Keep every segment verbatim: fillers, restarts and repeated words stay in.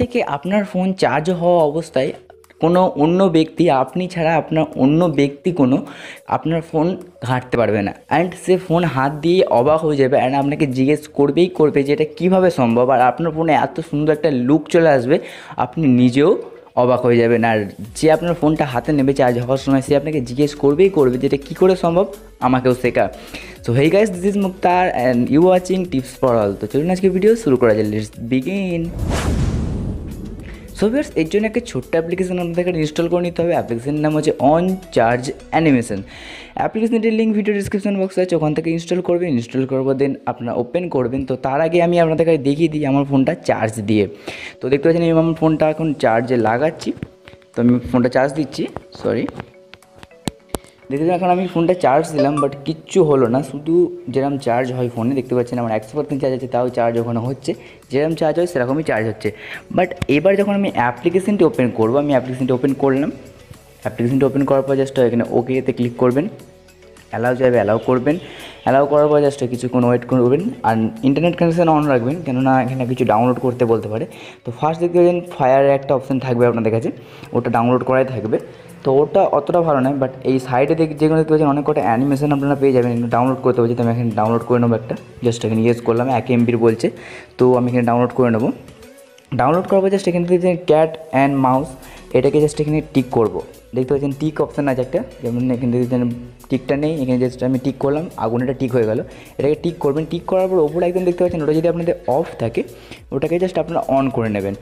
থেকে আপনার phone charge হওয়া অবস্থায় কোনো অন্য ব্যক্তি আপনি ছাড়া আপনার অন্য ব্যক্তি কোনো আপনার ফোন ঘাঁটতে পারবে না। অ্যান্ড সে ফোন হাত দিয়ে অবাক হয়ে যাবে অ্যান্ড আপনাকে জিজ্ঞেস করবেই করবে যে এটা কীভাবে সম্ভব, আর আপনার ফোনে এত সুন্দর একটা লুক চলে আসবে আপনি নিজেও অবাক হয়ে যাবেন। আর যে আপনার ফোনটা হাতে নেবে চার্জ হওয়ার সময় সে আপনাকে জিজ্ঞেস করবেই করবে যে এটা কী করে সম্ভব, আমাকেও শেখা। So hey guys, this is Muktar and you watching tips for all. তো চলুন আজকে ভিডিও শুরু করা যায়, লেটস বিগিন। সো ভিউয়ার্স, এর জন্য একটা ছোট্ট অ্যাপ্লিকেশন আপনাদেরকে ইনস্টল করে নিতে হবে। অ্যাপ্লিকেশনের নাম হচ্ছে অন চার্জ অ্যানিমেশন। অ্যাপ্লিকেশনটির লিঙ্ক ভিডিও ডিসক্রিপশন বক্সে আছে, ওখান থেকে ইনস্টল করবেন। ইনস্টল করবো দেন আপনারা ওপেন করবেন। তো তার আগে আমি আপনাদেরকে দেখিয়ে দিই আমার ফোনটা চার্জ দিয়ে। তো দেখতে পাচ্ছেন আমি আমার ফোনটা এখন চার্জে লাগাচ্ছি। তো আমি ফোনটা চার্জ দিচ্ছি, সরি দেখতে এখন আমি ফোনটা চার্জ দিলাম, বাট কিচ্ছু হলো না। শুধু যেরকম চার্জ হয় ফোনে দেখতে পাচ্ছেন আমার একশো পার্সেন্ট চার্জ আছে, তাও চার্জ ওখানে হচ্ছে। যেরকম চার্জ হয় সেরকমই চার্জ হচ্ছে। বাট এবার যখন আমি অ্যাপ্লিকেশনটি ওপেন করবো, আমি অ্যাপ্লিকেশনটি ওপেন করলাম। অ্যাপ্লিকেশনটি ওপেন করার পর জাস্ট এখানে ওকেতে ক্লিক করবেন, অ্যালাউ যাবে অ্যালাউ করবেন। অ্যালাউ করার পর জাস্ট কিছুক্ষণ ওয়েট করবেন আর ইন্টারনেট কানেকশান অন রাখবেন, কেননা এখানে কিছু ডাউনলোড করতে বলতে পারে। তো ফার্স্ট দেখতে পাচ্ছেন ফায়ারের একটা অপশান থাকবে আপনাদের কাছে, ওটা ডাউনলোড করাই থাকবে। তো ওটা অতটা ভালো নয়, বাট এই সাইডে দেখে যেগুলো দেখতে পাচ্ছেন অনেক কটা অ্যানিমেশন আপনারা পেয়ে যাবেন, ডাউনলোড করতে বলছে। তো আমি এখানে ডাউনলোড করে নেবো একটা, জাস্ট এখানে ইউজ করলাম। এক এমবির বলছে, তো আমি এখানে ডাউনলোড করে নেবো। ডাউনলোড করার পর জাস্ট এখানে দেখতে পাচ্ছেন ক্যাট অ্যান্ড মাউস, এটাকে জাস্ট এখানে টিক করবো। দেখতে পাচ্ছেন টিক অপশান আছে একটা, যেমন এখানে দেখতে পাচ্ছেন টিকটা নেই, এখানে জাস্ট আমি টিক করলাম, আগুনটা টিক হয়ে গেল। এটাকে টিক করবেন, টিক করার পর ওপরে একদম দেখতে পাচ্ছেন ওটা যদি আপনাদের অফ থাকে ওটাকে জাস্ট আপনারা অন করে নেবেন।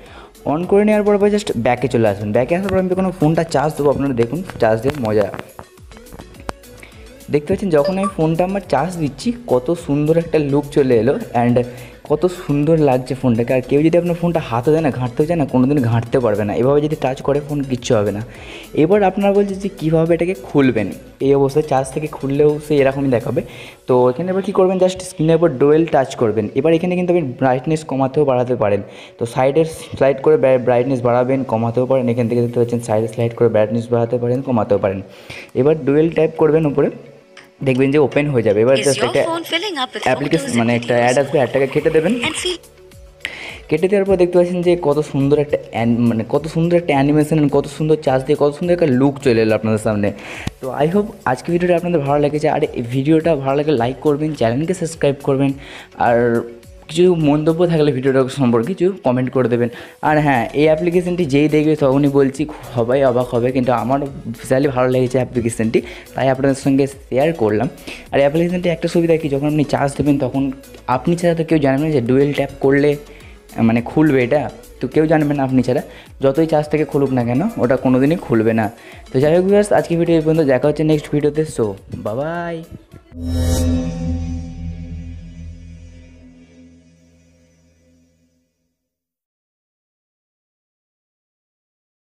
অন করে নেওয়ার পর জাস্ট ব্যাকে চলে আসবেন। ব্যাকে আসার পর আমি কোনো ফোনটা চার্জ দেবো, আপনারা দেখুন চার্জ দেওয়ার মজা। দেখতে পাচ্ছেন যখন আমি ফোনটা আমার চার্জ দিচ্ছি কত সুন্দর একটা লুক চলে এলো অ্যান্ড কত সুন্দর লাগছে ফোনটাকে। আর কেউ যদি আপনার ফোনটা হাতে দেয় না, ঘাঁটতেও চায় না, কোনো দিন ঘাঁটতে পারবে না। এভাবে যদি টাচ করে ফোন কিচ্ছু হবে না। এবার আপনারা বলছে যে কীভাবে এটাকে খুলবেন, এই অবস্থায় চার্জ থেকে খুললেও সে এরকমই দেখাবে। তো এখানে এবার কী করবেন, জাস্ট স্ক্রিনের উপর ডুয়েল টাচ করবেন। এবার এখানে কিন্তু আপনি ব্রাইটনেস কমাতেও বাড়াতে পারেন। তো সাইডের স্লাইড করে ব্রাইটনেস বাড়াবেন, কমাতেও পারেন। এখান থেকে দেখতে পাচ্ছেন সাইডে স্লাইড করে ব্রাইটনেস বাড়াতে পারেন, কমাতেও পারেন। এবার ডুয়েল টাইপ করবেন, উপরে দেখবেন যে ওপেন হয়ে যাবে। এবার জাস্ট একটা অ্যাপ্লিকেশন মানে একটা অ্যাড আসবে, অ্যাডটাকে কেটে দেবেন। কেটে দেওয়ার পর দেখতে পাচ্ছেন যে কত সুন্দর একটা মানে কত সুন্দর একটা অ্যানিমেশন, কত সুন্দর চার্জ দিয়ে কত সুন্দর একটা লুক চলে এলো আপনাদের সামনে। তো আই হোপ আজকে ভিডিওটা আপনাদের ভালো লেগেছে। আর এই ভিডিওটা ভালো লাগে লাইক করবেন, চ্যানেলকে সাবস্ক্রাইব করবেন, আর কিছু মন্তব্য থাকলে ভিডিওটা সম্পর্কে কিছু কমেন্ট করে দেবেন। আর হ্যাঁ, এই অ্যাপ্লিকেশনটি যেই দেখবে তখনই বলছি সবাই অবাক হবে, কিন্তু আমার বিশালই ভালো লেগেছে অ্যাপ্লিকেশনটি, তাই আপনাদের সঙ্গে শেয়ার করলাম। আর অ্যাপ্লিকেশনটি একটা সুবিধা কি, যখন আপনি চার্জ দেবেন তখন আপনি ছাড়া তো কেউ জানবেন যে ডুয়েল ট্যাপ করলে মানে খুলবে এটা, তো কেউ জানবেন আপনি ছাড়া। যতই চার্জ থেকে খুলুক না কেন ওটা কোনো দিনই খুলবে না। তো যাই হোক ভিউয়ার্স, আজকে ভিডিও এই পর্যন্ত, দেখা হচ্ছে নেক্সট ভিডিওতে। So bye by.